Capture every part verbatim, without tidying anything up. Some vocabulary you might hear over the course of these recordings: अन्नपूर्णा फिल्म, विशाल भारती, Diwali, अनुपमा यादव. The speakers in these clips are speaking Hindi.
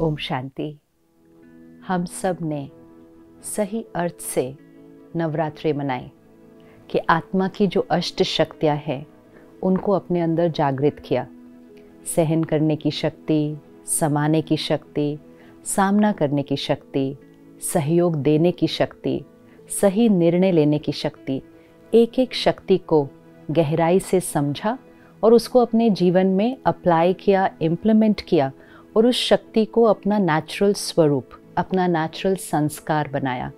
ओम शांति। हम सब ने सही अर्थ से नवरात्रे मनाए कि आत्मा की जो अष्ट शक्तियाँ हैं उनको अपने अंदर जागृत किया। सहन करने की शक्ति, समाने की शक्ति, सामना करने की शक्ति, सहयोग देने की शक्ति, सही निर्णय लेने की शक्ति, एक एक शक्ति को गहराई से समझा और उसको अपने जीवन में अप्लाई किया, इम्प्लीमेंट किया और उस शक्ति को अपना नेचुरल स्वरूप, अपना नेचुरल संस्कार बनाया।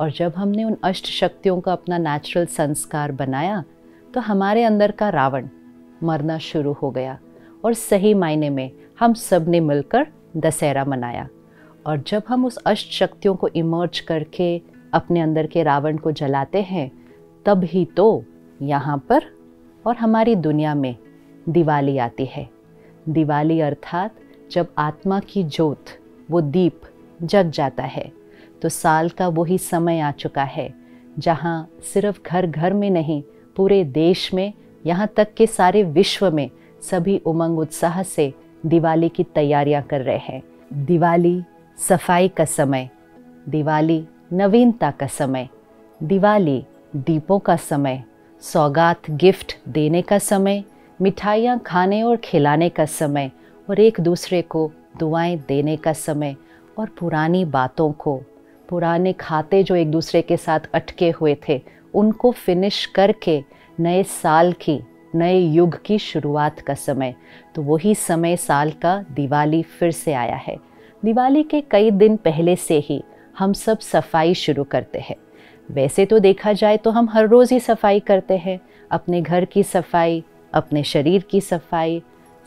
और जब हमने उन अष्ट शक्तियों का अपना नेचुरल संस्कार बनाया तो हमारे अंदर का रावण मरना शुरू हो गया और सही मायने में हम सब ने मिलकर दशहरा मनाया। और जब हम उस अष्ट शक्तियों को इमर्ज करके अपने अंदर के रावण को जलाते हैं तब ही तो यहाँ पर और हमारी दुनिया में दिवाली आती है। दिवाली अर्थात जब आत्मा की ज्योत, वो दीप जग जाता है तो साल का वही समय आ चुका है जहाँ सिर्फ घर घर में नहीं, पूरे देश में, यहाँ तक के सारे विश्व में सभी उमंग उत्साह से दिवाली की तैयारियाँ कर रहे हैं। दिवाली सफाई का समय, दिवाली नवीनता का समय, दिवाली दीपों का समय, सौगात गिफ्ट देने का समय, मिठाइयाँ खाने और खिलाने का समय और एक दूसरे को दुआएं देने का समय और पुरानी बातों को, पुराने खाते जो एक दूसरे के साथ अटके हुए थे उनको फिनिश करके नए साल की, नए युग की शुरुआत का समय। तो वही समय साल का दिवाली फिर से आया है। दिवाली के कई दिन पहले से ही हम सब सफाई शुरू करते हैं। वैसे तो देखा जाए तो हम हर रोज़ ही सफाई करते हैं, अपने घर की सफाई, अपने शरीर की सफाई,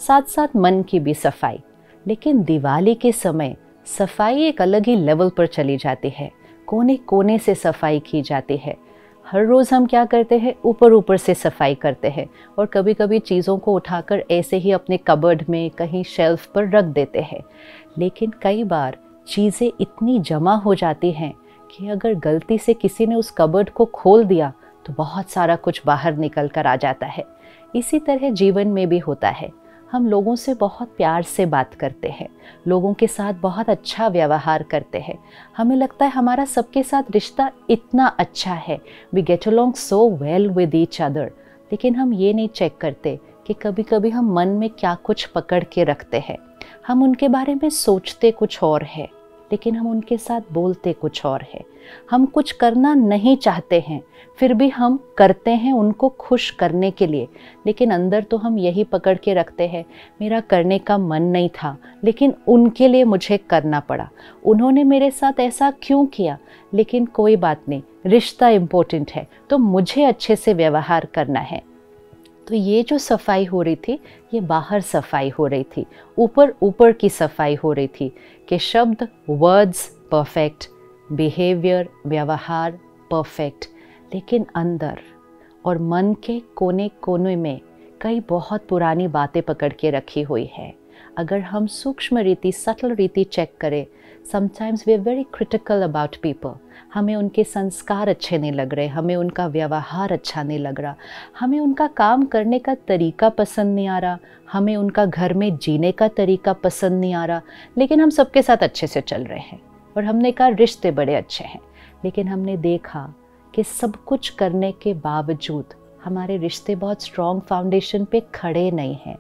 साथ साथ मन की भी सफाई। लेकिन दिवाली के समय सफाई एक अलग ही लेवल पर चली जाती है। कोने कोने से सफाई की जाती है। हर रोज़ हम क्या करते हैं, ऊपर ऊपर से सफाई करते हैं और कभी कभी चीज़ों को उठाकर ऐसे ही अपने कबर्ड में कहीं शेल्फ पर रख देते हैं। लेकिन कई बार चीज़ें इतनी जमा हो जाती हैं कि अगर गलती से किसी ने उस कबर्ड को खोल दिया तो बहुत सारा कुछ बाहर निकल कर आ जाता है। इसी तरह जीवन में भी होता है। हम लोगों से बहुत प्यार से बात करते हैं, लोगों के साथ बहुत अच्छा व्यवहार करते हैं, हमें लगता है हमारा सबके साथ रिश्ता इतना अच्छा है, we get along so well with each other. लेकिन हम ये नहीं चेक करते कि कभी कभी हम मन में क्या कुछ पकड़ के रखते हैं। हम उनके बारे में सोचते कुछ और है लेकिन हम उनके साथ बोलते कुछ और है। हम कुछ करना नहीं चाहते हैं फिर भी हम करते हैं उनको खुश करने के लिए, लेकिन अंदर तो हम यही पकड़ के रखते हैं, मेरा करने का मन नहीं था लेकिन उनके लिए मुझे करना पड़ा, उन्होंने मेरे साथ ऐसा क्यों किया। लेकिन कोई बात नहीं, रिश्ता इम्पोर्टेंट है तो मुझे अच्छे से व्यवहार करना है। तो ये जो सफाई हो रही थी ये बाहर सफाई हो रही थी, ऊपर ऊपर की सफाई हो रही थी कि शब्द, वर्ड्स परफेक्ट, बिहेवियर, व्यवहार परफेक्ट, लेकिन अंदर और मन के कोने कोने में कई बहुत पुरानी बातें पकड़ के रखी हुई है। अगर हम सूक्ष्म रीति, सटल रीति चेक करें, sometimes we are very critical about people. हमें उनके संस्कार अच्छे नहीं लग रहे, हमें उनका व्यवहार अच्छा नहीं लग रहा, हमें उनका काम करने का तरीका पसंद नहीं आ रहा, हमें उनका घर में जीने का तरीका पसंद नहीं आ रहा। लेकिन हम सबके साथ अच्छे से चल रहे हैं और हमने कहा रिश्ते बड़े अच्छे हैं, लेकिन हमने देखा कि सब कुछ करने के बावजूद हमारे रिश्ते बहुत स्ट्रॉन्ग फाउंडेशन पे खड़े नहीं हैं।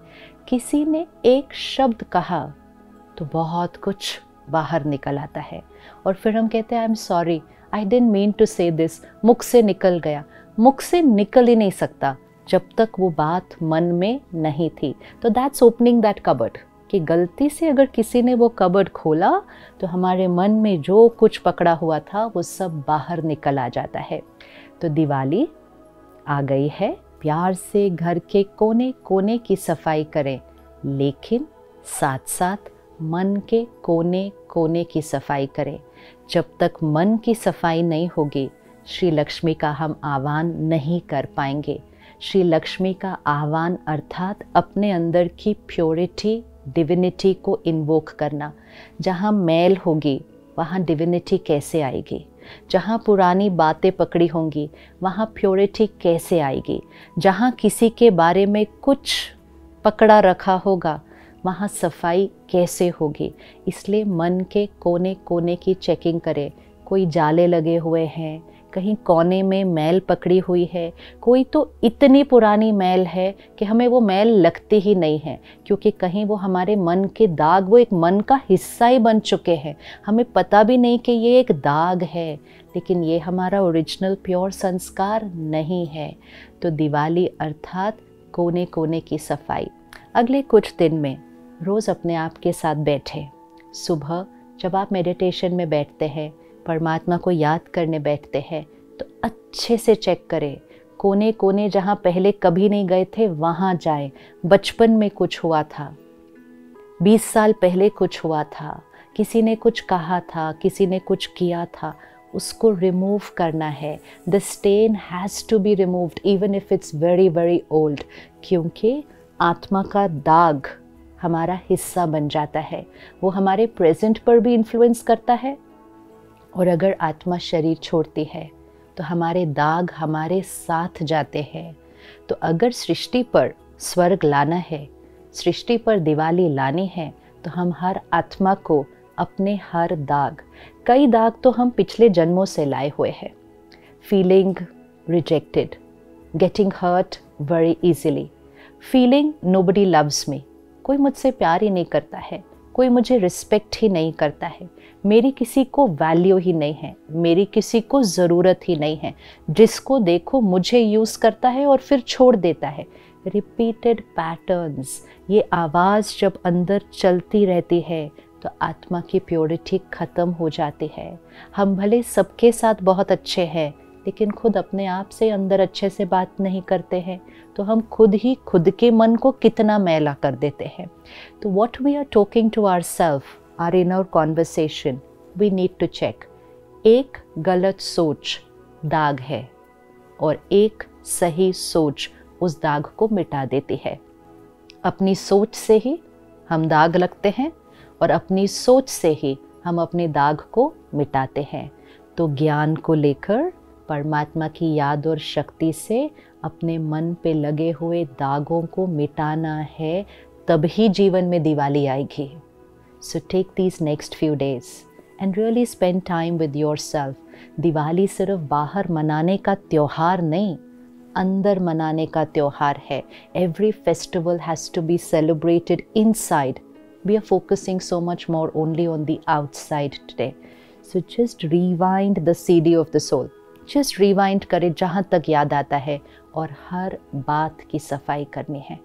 किसी ने एक शब्द कहा तो बहुत कुछ बाहर निकल आता है और फिर हम कहते हैं I am sorry, I didn't mean to say this, मुख से निकल गया। मुख से निकल ही नहीं सकता जब तक वो बात मन में नहीं थी। तो दैट्स ओपनिंग दैट कबर्ड, कि गलती से अगर किसी ने वो कबर्ड खोला तो हमारे मन में जो कुछ पकड़ा हुआ था वो सब बाहर निकल आ जाता है। तो दिवाली आ गई है। प्यार से घर के कोने कोने की सफाई करें लेकिन साथ साथ मन के कोने कोने की सफाई करें। जब तक मन की सफाई नहीं होगी श्री लक्ष्मी का हम आह्वान नहीं कर पाएंगे। श्री लक्ष्मी का आह्वान अर्थात अपने अंदर की प्योरिटी, डिविनिटी को इन्वोक करना। जहाँ मैल होगी वहाँ डिविनिटी कैसे आएगी, जहाँ पुरानी बातें पकड़ी होंगी वहाँ प्योरिटी कैसे आएगी, जहाँ किसी के बारे में कुछ पकड़ा रखा होगा वहाँ सफाई कैसे होगी, इसलिए मन के कोने कोने की चेकिंग करें। कोई जाले लगे हुए हैं, कहीं कोने में मैल पकड़ी हुई है, कोई तो इतनी पुरानी मैल है कि हमें वो मैल लगती ही नहीं है, क्योंकि कहीं वो हमारे मन के दाग, वो एक मन का हिस्सा ही बन चुके हैं, हमें पता भी नहीं कि ये एक दाग है, लेकिन ये हमारा ओरिजिनल प्योर संस्कार नहीं है। तो दिवाली अर्थात कोने कोने की सफाई। अगले कुछ दिन में रोज़ अपने आप के साथ बैठे। सुबह जब आप मेडिटेशन में बैठते हैं, परमात्मा को याद करने बैठते हैं, तो अच्छे से चेक करें। कोने कोने जहाँ पहले कभी नहीं गए थे वहाँ जाएं। बचपन में कुछ हुआ था, बीस साल पहले कुछ हुआ था, किसी ने कुछ कहा था, किसी ने कुछ किया था, उसको रिमूव करना है। The stain has to be removed even if it's very very old, क्योंकि आत्मा का दाग हमारा हिस्सा बन जाता है। वो हमारे प्रेजेंट पर भी इन्फ्लुएंस करता है, और अगर आत्मा शरीर छोड़ती है तो हमारे दाग हमारे साथ जाते हैं। तो अगर सृष्टि पर स्वर्ग लाना है, सृष्टि पर दिवाली लानी है, तो हम हर आत्मा को अपने हर दाग, कई दाग तो हम पिछले जन्मों से लाए हुए हैं। Feeling rejected, getting hurt very easily, feeling nobody loves me, कोई मुझसे प्यार ही नहीं करता है, कोई मुझे रिस्पेक्ट ही नहीं करता है, मेरी किसी को वैल्यू ही नहीं है, मेरी किसी को ज़रूरत ही नहीं है, जिसको देखो मुझे यूज़ करता है और फिर छोड़ देता है। रिपीटेड पैटर्न्स, ये आवाज़ जब अंदर चलती रहती है तो आत्मा की प्योरिटी ख़त्म हो जाती है। हम भले सबके साथ बहुत अच्छे हैं, लेकिन खुद अपने आप से अंदर अच्छे से बात नहीं करते हैं, तो हम खुद ही खुद के मन को कितना मैला कर देते हैं। तो what we are talking to ourselves are in our conversation, we need to check. एक गलत सोच दाग है और एक सही सोच उस दाग को मिटा देती है। अपनी सोच से ही हम दाग लगते हैं और अपनी सोच से ही हम अपने दाग को मिटाते हैं। तो ज्ञान को लेकर, परमात्मा की याद और शक्ति से अपने मन पे लगे हुए दागों को मिटाना है, तभी जीवन में दिवाली आएगी। So take these next few days and really spend time with yourself. Diwali सिर्फ बाहर मनाने का त्यौहार नहीं, अंदर मनाने का त्यौहार है। Every festival has to be celebrated inside. We are focusing so much more only on the outside today. So just rewind the C D of the soul. Just rewind करें जहाँ तक याद आता है, और हर बात की सफाई करनी है।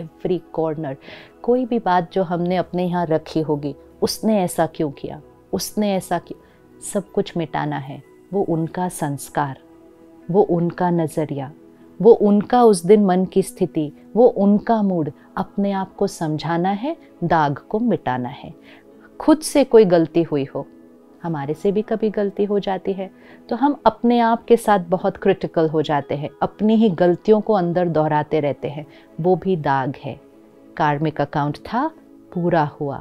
Every corner, कोई भी बात जो हमने अपने यहाँ रखी होगी, उसने ऐसा क्यों किया, उसने ऐसा क्यों, सब कुछ मिटाना है। वो उनका संस्कार, वो उनका नज़रिया, वो उनका उस दिन मन की स्थिति, वो उनका मूड, अपने आप को समझाना है, दाग को मिटाना है। खुद से कोई गलती हुई हो, हमारे से भी कभी गलती हो जाती है, तो हम अपने आप के साथ बहुत क्रिटिकल हो जाते हैं, अपनी ही गलतियों को अंदर दोहराते रहते हैं, वो भी दाग है। कार्मिक अकाउंट था, पूरा हुआ,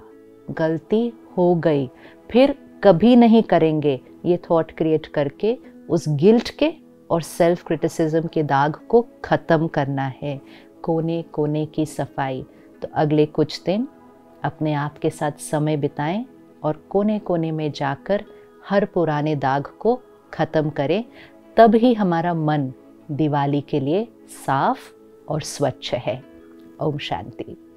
गलती हो गई, फिर कभी नहीं करेंगे, ये थॉट क्रिएट करके उस गिल्ट के और सेल्फ क्रिटिसिज्म के दाग को ख़त्म करना है। कोने कोने की सफाई। तो अगले कुछ दिन अपने आप के साथ समय बिताएं और कोने कोने में जाकर हर पुराने दाग को ख़त्म करें, तब ही हमारा मन दिवाली के लिए साफ और स्वच्छ है। ओम शांति।